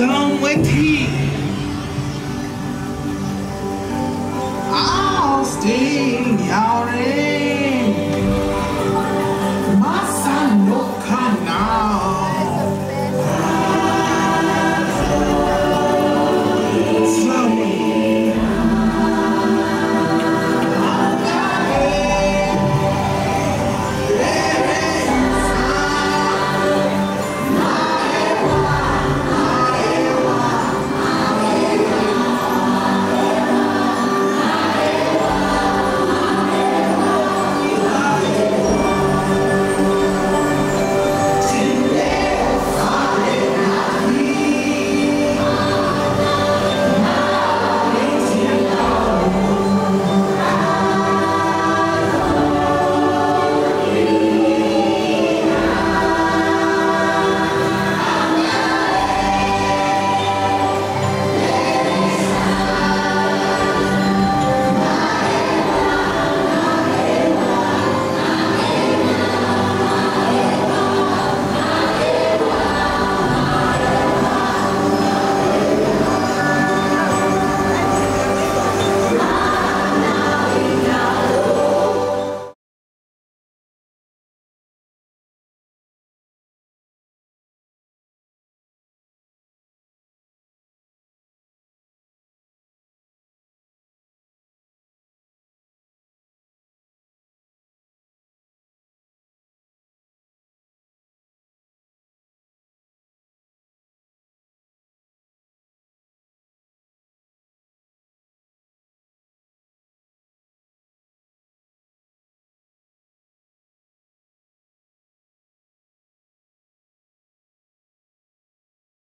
done with him, I'll stay out.